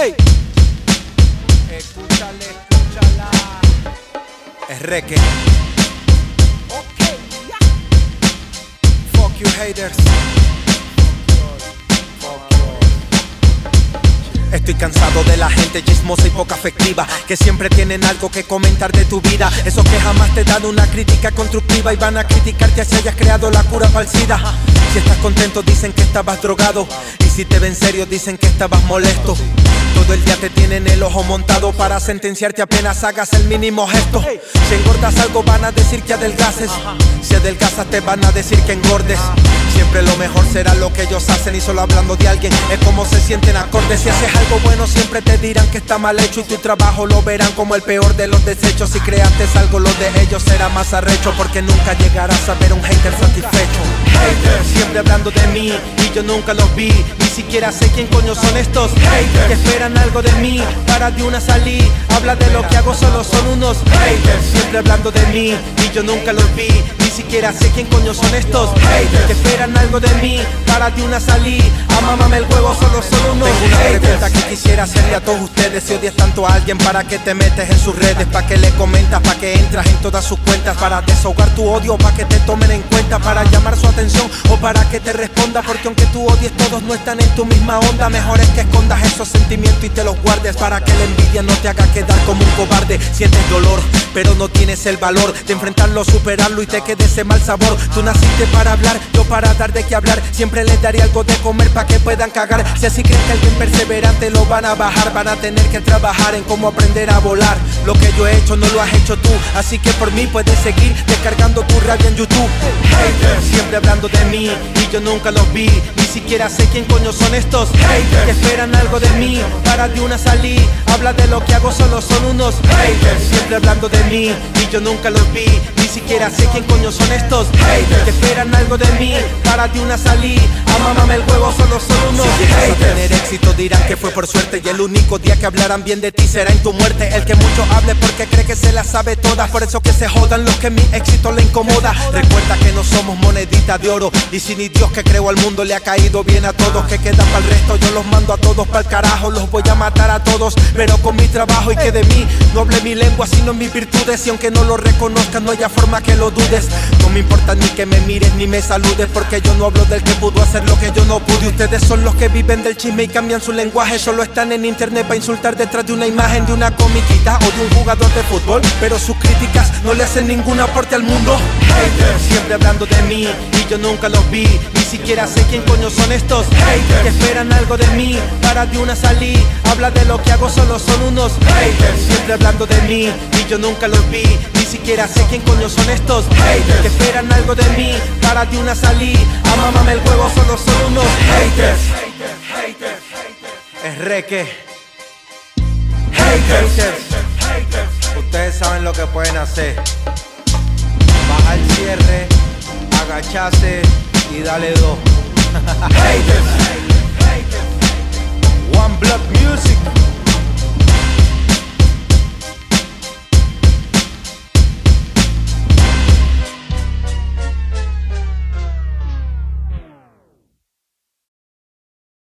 Ey. Escúchale, escúchala. Es Rek. Ok, yeah. Fuck you haters. Estoy cansado de la gente chismosa y poco afectiva, que siempre tienen algo que comentar de tu vida. Esos que jamás te dan una crítica constructiva y van a criticarte si hayas creado la cura para el SIDA. Si estás contento dicen que estabas drogado, y si te ven serio dicen que estabas molesto. Todo el día te tienen el ojo montado para sentenciarte apenas hagas el mínimo gesto. Si engordas algo van a decir que adelgaces, si adelgazas te van a decir que engordes. Siempre lo mejor será lo que ellos hacen, y solo hablando de alguien es como se sienten acordes. Si haces algo bueno siempre te dirán que está mal hecho, y tu trabajo lo verán como el peor de los desechos. Si creaste algo lo de ellos será más arrecho, porque nunca llegarás a ver un hater satisfecho. Haters siempre hablando de mí y yo nunca los vi, ni siquiera sé quién coño son estos haters que esperan algo de mí para de una salir. Habla de lo que hago, solo son unos haters siempre hablando de mí y yo nunca los vi, ni siquiera sé quién coño son estos haters que esperan algo de mí para de una salir. Amámame el huevo, solo son unos haters. Que quisiera hacerle a todos ustedes: si odias tanto a alguien, ¿para qué te metes en sus redes? ¿Para qué le comentas? ¿Para qué entras en todas sus cuentas? ¿Para desahogar tu odio? ¿Para que te tomen en cuenta? ¿Para llamar su atención o para que te responda? Porque aunque tú odies, todos no están en tu misma onda. Mejor es que escondas esos sentimientos y te los guardes, para que la envidia no te haga quedar como un cobarde. Sientes dolor, pero no tienes el valor de enfrentarlo, superarlo y te quede ese mal sabor. Tú naciste para hablar, yo para dar de qué hablar. Siempre les daré algo de comer para que puedan cagar. Si así creen que alguien perseverante lo van a bajar, van a tener que trabajar en cómo aprender a volar. Lo que yo he hecho no lo has hecho tú, así que por mí puedes seguir descargando tu rabia en YouTube. Haters siempre hablando de mí y yo nunca los vi, ni siquiera sé quién coño son estos haters que esperan algo de mí para de una salir. Habla de lo que hago, solo son unos haters siempre hablando de mí y yo nunca los vi, ni siquiera sé quién coño son estos haters que esperan algo de mí para de una salir. Amámame el huevo, solo son unos haters. Si tener éxito dirán que fue por suerte, y el único día que hablarán bien de ti será en tu muerte. El que mucho hable porque cree que se la sabe toda, por eso que se jodan los que mi éxito le incomoda. Recuerda que no somos monedita de oro, y si ni Dios que creó al mundo le ha caído bien a todos. Que queda para el resto, yo los mando a todos para el carajo. Los voy a matar a todos, pero con mi trabajo, y que de mí no hable mi lengua sino mis virtudes. Y aunque no lo reconozcas no haya forma que lo dudes. No me importa ni que me mires ni me saludes, porque yo no hablo del que pudo hacer lo que yo no pude. Ustedes son los que viven del chisme y cambian su lenguaje. Solo están en internet para insultar detrás de una imagen de una comiquita o de un jugador de fútbol, pero sus críticas no le hacen ningún aporte al mundo. Haters siempre hablando de mí y yo nunca los vi, ni siquiera sé quién coño son estos haters que esperan algo de mí para de una salir. Habla de lo que hago, solo son unos haters siempre hablando de mí y yo nunca los vi, ni siquiera sé quién coño son estos haters que esperan algo de mí para de una salir. Amámame el huevo, solo son unos haters. Es Rek. Haters, ustedes saben lo que pueden hacer. Baja el cierre, agachase y dale dos. Haters. One Block Music.